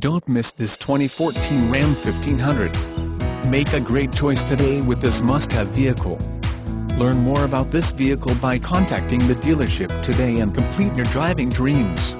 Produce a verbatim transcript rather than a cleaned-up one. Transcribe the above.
Don't miss this twenty fourteen Ram fifteen hundred. Make a great choice today with this must-have vehicle. Learn more about this vehicle by contacting the dealership today and complete your driving dreams.